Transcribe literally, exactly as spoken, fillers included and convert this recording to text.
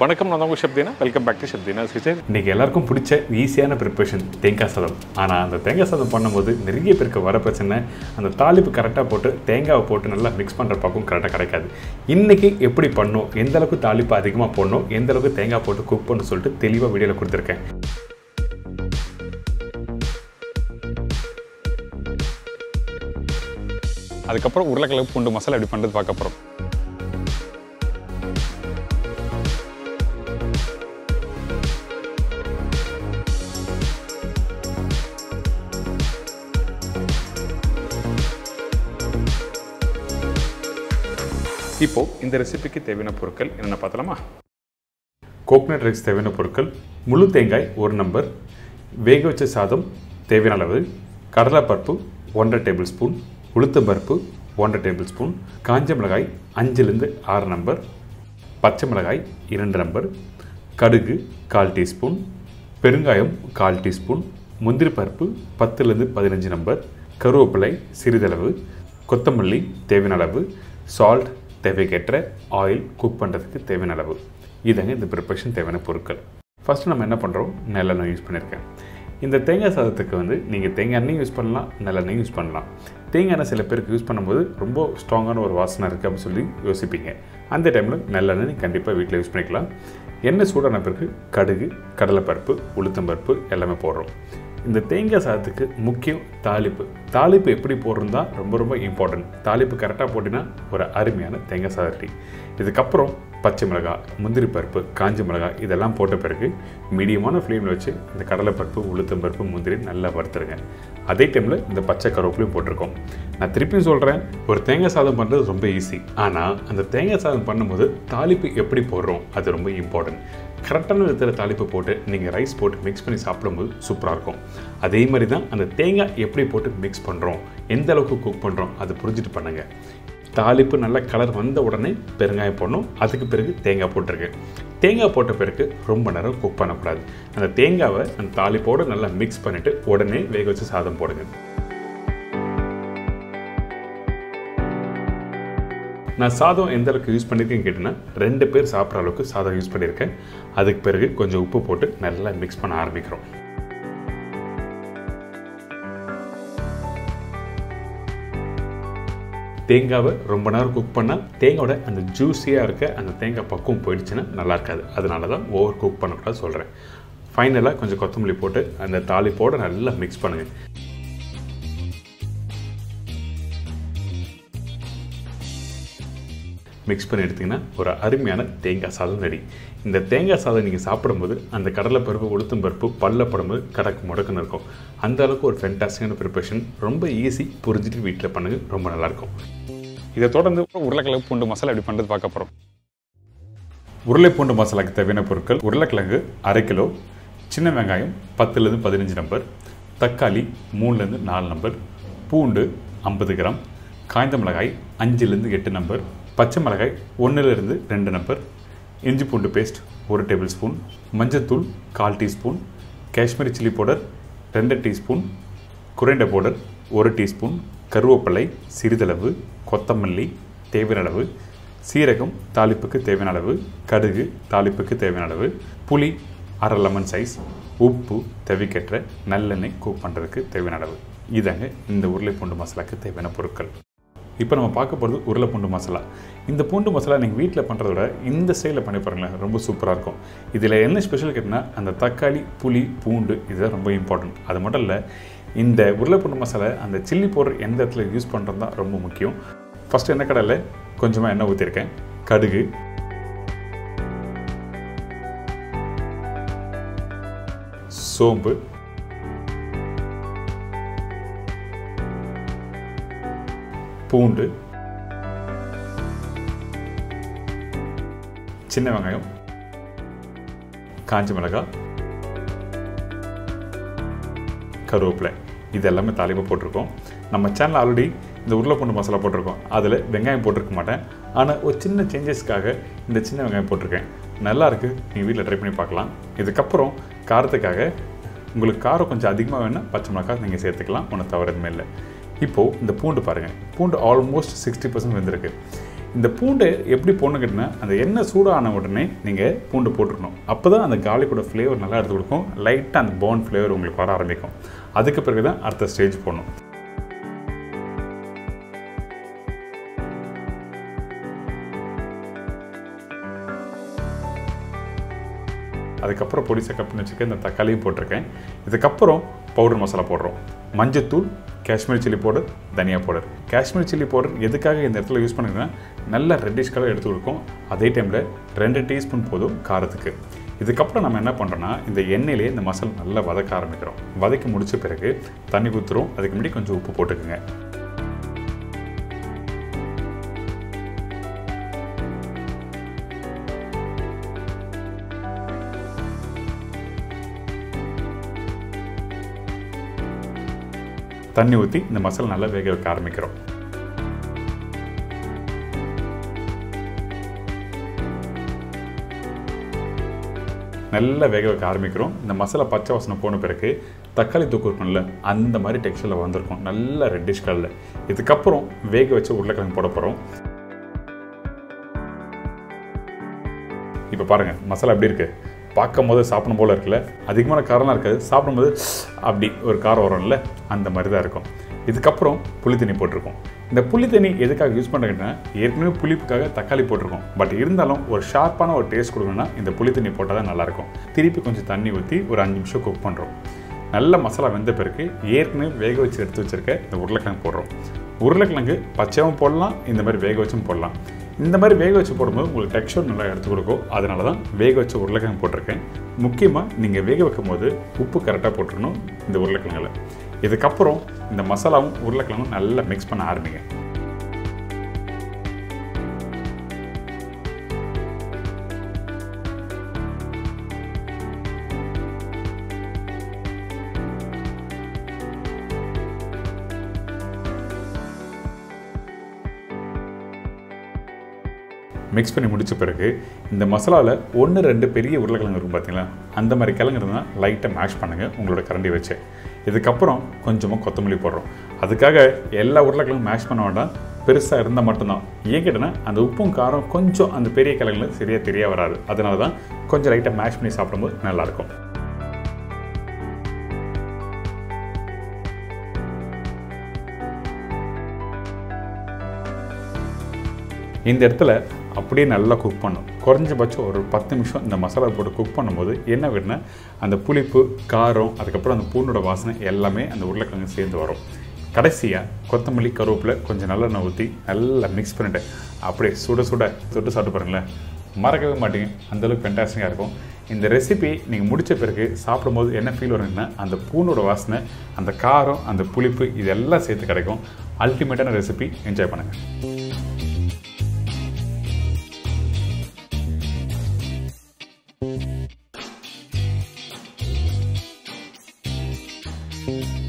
வணக்கம், நான் உங்கள் chef Deena. Welcome back to chef Deena's kitchen. இன்றைக்கி எல்லாருக்கும் பிடிச்ச ஈஸியான ப்ரிப்ரேஷன் தேங்காய் சாதம். ஆனால் அந்த தேங்காய் சாதம் பண்ணும்போது நிறைய பேருக்கு வர பிரச்சனை, அந்த தாளிப்பு கரெக்டாக போட்டு தேங்காவை போட்டு நல்லா மிக்ஸ் பண்ணுற பக்கம் கரெக்டாக கிடைக்காது. இன்றைக்கி எப்படி பண்ணணும், எந்தளவுக்கு தாளிப்பு அதிகமாக போடணும், எந்தளவுக்கு தேங்காய் போட்டு குக் பண்ணணும்னு சொல்லிட்டு தெளிவாக வீடியோவில் கொடுத்துருக்கேன். அதுக்கப்புறம் உருளைக்கிழங்கு பூண்டு மசாலா எப்படி பண்ணுறது பார்க்க போகிறோம். இப்போது இந்த ரெசிபிக்கு தேவையான பொருட்கள் என்னென்ன பார்த்தலாமா? கோகனட் ரைஸ் தேவையான பொருட்கள்: முழு தேங்காய் ஒரு நம்பர், வேக வச்ச சாதம் தேவையான அளவு, கடலைப்பருப்பு ஒன்றரை டேபிள் ஸ்பூன், உளுத்தம்பருப்பு ஒன்றரை டேபிள் ஸ்பூன், காஞ்ச மிளகாய் அஞ்சுலேருந்து ஆறு நம்பர், பச்சை மிளகாய் இரண்டு நம்பர், கடுகு கால் டீஸ்பூன், பெருங்காயம் கால் டீஸ்பூன், முந்திரி பருப்பு பத்துலேருந்து பதினஞ்சு நம்பர், கருவேப்பிலை சிறிதளவு, கொத்தமல்லி தேவையான அளவு, சால்ட் தேவைக்கேற்ற, ஆயில் குக் பண்ணுறதுக்கு தேவையான அளவு. இதாங்க இந்த ப்ரிப்ரேஷன் தேவையான பொருட்கள். ஃபஸ்ட்டு நம்ம என்ன பண்ணுறோம், நல்லெண்ணெய் யூஸ் பண்ணியிருக்கேன். இந்த தேங்காய் சாதத்துக்கு வந்து நீங்கள் தேங்காய் எண்ணெய் யூஸ் பண்ணலாம், நல்லெண்ணெய் யூஸ் பண்ணலாம். தேங்காய் எண்ணெய் சில பேருக்கு யூஸ் பண்ணும்போது ரொம்ப ஸ்ட்ராங்கான ஒரு வாசனை இருக்குது அப்படின்னு சொல்லி யோசிப்பீங்க. அந்த டைமில் நல்லெண்ணெய் நீங்கள் கண்டிப்பாக வீட்டில் யூஸ் பண்ணிக்கலாம். எண்ணெய் சூடான பிறகு கடுகு, கடலைப்பருப்பு, உளுத்தம்பருப்பு எல்லாமே போடுறோம். இந்த தேங்காய் சாதத்துக்கு முக்கியம் தாளிப்பு. தாளிப்பு எப்படி போடுறதுனா ரொம்ப ரொம்ப இம்பார்ட்டன்ட். தாளிப்பு கரெக்டாக போட்டிங்கன்னா ஒரு அருமையான தேங்காய் சாதட்டி. இதுக்கப்புறம் பச்சை மிளகாய், முந்திரி பருப்பு, காஞ்ச மிளகாய் இதெல்லாம் போட்ட பிறகு மீடியமான ஃப்ளேமில் வச்சு இந்த கடலைப்பருப்பு, உளுத்தம்பருப்பு, முந்திரி நல்லா வறுத்துருங்க. அதே டைமில் இந்த பச்சை கருவேப்பிலையும் போட்டிருக்கோம். நான் திருப்பியும் சொல்கிறேன், ஒரு தேங்காய் சாதம் பண்ணுறது ரொம்ப ஈஸி. ஆனால் அந்த தேங்காய் சாதம் பண்ணும்போது தாளிப்பு எப்படி போடுறோம் அது ரொம்ப இம்பார்ட்டன்ட். கரெக்டான விதத்தில் தாளிப்பு போட்டு நீங்கள் ரைஸ் போட்டு மிக்ஸ் பண்ணி சாப்பிடும்போது சூப்பராக இருக்கும். அதே மாதிரி தான் அந்த தேங்காய் எப்படி போட்டு மிக்ஸ் பண்ணுறோம், எந்த அளவுக்கு குக் பண்ணுறோம் அதை புரிஞ்சுட்டு பண்ணுங்கள். தாளிப்பு நல்லா கலர் வந்த உடனே பெருங்காயம் போடணும். அதுக்கு பிறகு தேங்காய் போட்டிருக்கேன். தேங்காய் போட்ட பிறகு ரொம்ப நேரம் குக் பண்ணக்கூடாது. அந்த தேங்காவை அந்த தாளிப்போடு நல்லா மிக்ஸ் பண்ணிவிட்டு உடனே வேக வச்சு சாதம் போடுங்க. நான் சாதம் எந்த அளவுக்கு யூஸ் பண்ணியிருக்கேன்னு கேட்டிங்கன்னா, ரெண்டு பேர் சாப்பிட்ற அளவுக்கு சாதம் யூஸ் பண்ணியிருக்கேன். அதுக்கு பிறகு கொஞ்சம் உப்பு போட்டு நல்லா மிக்ஸ் பண்ண ஆரம்பிக்கிறோம். தேங்காவை ரொம்ப நேரம் குக் பண்ணால் தேங்காயோட அந்த ஜூஸியாக இருக்க அந்த தேங்காய் பக்குவம் போயிடுச்சுன்னா நல்லா இருக்காது. அதனால தான் ஓவர் குக் பண்ணக்கூடாது சொல்கிறேன். ஃபைனலாக கொஞ்சம் கொத்தமல்லி போட்டு அந்த தாளிப்போடு நல்லா மிக்ஸ் பண்ணுங்கள். மிக்ஸ் பண்ணி எடுத்திங்கன்னா ஒரு அருமையான தேங்காய் சாதம் ரெடி. இந்த தேங்காய் சாதம் நீங்கள் சாப்பிடும்போது அந்த கடலைப்பருப்பு, உளுத்தம்பருப்பு பல்ல படும்போது கடக்கு முடக்குன்னு இருக்கும். அந்தளவுக்கு ஒரு ஃபென்டாஸ்டிக்கான ப்ரிப்ரேஷன். ரொம்ப ஈஸி, புரிஞ்சுட்டு வீட்டில் பண்ணுங்க, ரொம்ப நல்லாயிருக்கும். இதை தொடர்ந்து உருளைக்கிழங்கு பூண்டு மசாலா எப்படி பண்ணுறது பார்க்க போகிறோம். உருளை பூண்டு மசாலாக்கு தேவையான பொருட்கள்: உருளைக்கிழங்கு அரை கிலோ, சின்ன வெங்காயம் பத்துலேருந்து பதினஞ்சு நம்பர், தக்காளி மூணுலேருந்து நாலு நம்பர், பூண்டு ஐம்பது கிராம், காய்ந்த மிளகாய் அஞ்சுலேருந்து எட்டு நம்பர், பச்சை மிளகாய் ஒன்றுலேருந்து ரெண்டு நம்பர், இஞ்சி பூண்டு பேஸ்ட் ஒரு டேபிள் ஸ்பூன், மஞ்சத்தூள் கால் டீஸ்பூன், காஷ்மீரி சில்லி பவுடர் ரெண்டு டீஸ்பூன், குறைந்த பவுடர் ஒரு டீஸ்பூன், கருவேப்பிலை சிறிதளவு, கொத்தமல்லி தேவையான அளவு, சீரகம் தாளிப்புக்கு தேவையான அளவு, கடுகு தாளிப்புக்கு தேவையான அளவு, புளி அரை லெமன் சைஸ், உப்பு தேவைக்கேற்ற, நல்லெண்ணெய் கூப் பண்ணுறதுக்கு தேவையான அளவு. இதாங்க இந்த உருளைப்பூண்டு மசாலாவுக்கு தேவையான பொருட்கள். இப்போ நம்ம பார்க்க போகிறது உருளை பூண்டு மசாலா. இந்த பூண்டு மசாலா நீங்கள் வீட்டில் பண்ணுறத விட இந்த ஸ்டைலில் பண்ணி பாருங்களேன், ரொம்ப சூப்பராக இருக்கும். இதில் என்ன ஸ்பெஷல் கேட்டிங்கன்னா, அந்த தக்காளி, புளி, பூண்டு இதுதான் ரொம்ப இம்பார்ட்டன்ட். அது மட்டும் இல்லை, இந்த உருளை பூண்டு மசாலா அந்த சில்லி பவுடர் எந்த இடத்துல யூஸ் பண்ணுறது தான் ரொம்ப முக்கியம். ஃபஸ்ட்டு எண்ணெய் கடாயில் கொஞ்சமாக எண்ணெய் ஊற்றிருக்கேன். கடுகு, சோம்பு, பூண்டு, சின்ன வெங்காயம், காஞ்ச மிளகாய், கருவேப்பிலை இதெல்லாமே தாளிப்பு போட்டிருக்கோம். நம்ம சேனல் ஆல்ரெடி இந்த உருளைப்பூண்டு மசாலா போட்டிருக்கோம். அதில் வெங்காயம் போட்டிருக்க மாட்டேன், ஆனால் ஒரு சின்ன சேஞ்சஸ்க்காக இந்த சின்ன வெங்காயம் போட்டிருக்கேன். நல்லாயிருக்கு, நீங்கள் வீட்டில் ட்ரை பண்ணி பார்க்கலாம். இதுக்கப்புறம் காரத்துக்காக உங்களுக்கு காரம் கொஞ்சம் அதிகமாக வேணால் பச்சை மிளகாய் நீங்கள் சேர்த்துக்கலாம், ஒன்றும் தவறு எதுவுமே இல்லை. இப்போது இந்த பூண்டு பாருங்கள், பூண்டு ஆல்மோஸ்ட் சிக்ஸ்டி பர்சன்ட் வெந்திருக்கு. இந்த பூண்டு எப்படி போடணும்னா அந்த எண்ணெய் சூடான உடனே நீங்கள் பூண்டு போட்டுக்கணும். அப்போ தான் அந்த கார்லிக்கோட ஃப்ளேவர் நல்லா எடுத்து கொடுக்கும். லைட்டாக அந்த பர்ன் ஃப்ளேவர் உங்களுக்கு வர ஆரம்பிக்கும். அதுக்கு பிறகு தான் அடுத்த ஸ்டேஜ் போடணும். அதுக்கப்புறம் பொடி சக்கப்புன்னு வச்சுக்க இந்த தக்காளியும் போட்டிருக்கேன். இதுக்கப்புறம் பவுடர் மசாலா போடுறோம். மஞ்சத்தூள், காஷ்மீரி சில்லி பவுடர், தனியா பவுடர். காஷ்மீரி சில்லி பவுடர் எதுக்காக இந்த இடத்துல யூஸ் பண்ணுறதுன்னா நல்லா ரெட்டிஷ் கலர் எடுத்து கொடுக்கும். அதே டைமில் ரெண்டு டீஸ்பூன் போதும் காரத்துக்கு. இதுக்கப்புறம் நம்ம என்ன பண்ணுறோன்னா இந்த எண்ணெயிலே இந்த மசாலா நல்லா வதக்க ஆரம்பிக்கிறோம். வதக்கி முடித்த பிறகு தண்ணி ஊற்றுறோம். அதுக்கு முன்னாடி கொஞ்சம் உப்பு போட்டுக்குங்க. தண்ணி ஊற்றி இந்த மசாலா நல்லா வேக வைக்க ஆரம்பிக்கிறோம். நல்லா வேக வைக்க ஆரம்பிக்கிறோம். இந்த மசாலா பச்சை வாசனை போன பிறகு தக்காளி தூக்கு இருக்கும்ல அந்த மாதிரி டெக்ஸ்டரில் வந்திருக்கும், நல்ல ரெட்டிஷ் கலரில். இதுக்கப்புறம் வேக வச்சு உருளைக்கிழங்கு போட போகிறோம். இப்போ பாருங்கள் மசாலா எப்படி இருக்குது. பார்க்கும் போது சாப்பிடும் போல் இருக்குல்ல, அதிகமான காரம்லாம் இருக்காது. சாப்பிடும்போது அப்படி ஒரு காரம் வரும்ல, அந்த மாதிரி தான் இருக்கும். இதுக்கப்புறம் புளி தண்ணி போட்டிருக்கோம். இந்த புளி தண்ணி எதுக்காக யூஸ் பண்ணுறீங்கன்னா ஏற்கனவே புளிப்புக்காக தக்காளி போட்டிருக்கோம். பட் இருந்தாலும் ஒரு ஷார்ப்பான ஒரு டேஸ்ட் கொடுக்கணும்னா இந்த புளி தண்ணி போட்டால் தான் நல்லாயிருக்கும். திருப்பி கொஞ்சம் தண்ணி ஊற்றி ஒரு அஞ்சு நிமிஷம் குக் பண்ணுறோம். நல்ல மசாலா வெந்த பிறகு ஏற்கனவே வேக வச்சு எடுத்து வச்சுருக்க இந்த உருளைக்கிழங்கு போடுறோம். உருளைக்கிழங்கு பச்சையாகவும் போடலாம், இந்த மாதிரி வேக வச்சும் போடலாம். இந்த மாதிரி வேக வச்சு போடும்போது உங்களுக்கு டெக்ஸ்சர் நல்லா எடுத்து கொடுக்கும். அதனால தான் வேக வச்சு உருளைக்கிழங்கு போட்டிருக்கேன். முக்கியமாக நீங்கள் வேக வைக்கும் போது உப்பு கரெக்டாக போட்டுருணும் இந்த உருளைக்கிழங்குல. இதுக்கப்புறம் இந்த மசாலாவும் உருளைக்கிழங்கும் நல்லா மிக்ஸ் பண்ண ஆரம்பிங்க. மிக்ஸ் பண்ணி முடித்த பிறகு இந்த மசாலாவில் ஒன்று ரெண்டு பெரிய உருளைக்கிழங்கு இருக்கும் பார்த்தீங்களா, அந்த மாதிரி கிழங்கு இருந்தால் லைட்டாக மேஷ் பண்ணுங்கள் உங்களோட கரண்டி வச்சு. இதுக்கப்புறம் கொஞ்சமாக கொத்தமல்லி போடுறோம். அதுக்காக எல்லா உருளைக்கிழங்கும் மேஷ் பண்ண வேண்டாம், பெருசாக இருந்தால் மட்டும்தான். ஏன் கேட்டேன்னா அந்த உப்பும் காரம் கொஞ்சம் அந்த பெரிய கிழங்குல சரியாக தெரிய வராது. அதனால தான் கொஞ்சம் லைட்டாக மேஷ் பண்ணி சாப்பிடும்போது நல்லாயிருக்கும். இந்த இடத்துல அப்படியே நல்லா குக் பண்ணும். குறைஞ்சபட்சம் ஒரு பத்து நிமிஷம் இந்த மசாலா போட்டு குக் பண்ணும்போது என்ன வேணுன்னா அந்த புளிப்பு, காரம், அதுக்கப்புறம் அந்த பூண்டோட வாசனை எல்லாமே அந்த உருளைக்கிழங்கு சேர்ந்து வரும். கடைசியாக கொத்தமல்லி, கருவேப்பிலை, கொஞ்சம் நல்லெண்ணெய் ஊற்றி நல்லா மிக்ஸ் பண்ணிவிட்டு அப்படியே சுட சுட தொட்டு சாப்பிட்டு பாருங்களேன். மறக்கவே மாட்டீங்க, அந்தளவுக்கு ஃபென்டாஸ்டிக்காக இருக்கும். இந்த ரெசிபி நீங்கள் முடித்த பிறகு சாப்பிடும்போது என்ன ஃபீல் வருங்கன்னா அந்த பூண்டோட வாசனை, அந்த காரம், அந்த புளிப்பு இதெல்லாம் சேர்த்து கிடைக்கும். அல்டிமேட்டான ரெசிபி. என்ஜாய் பண்ணுங்கள். Thank you.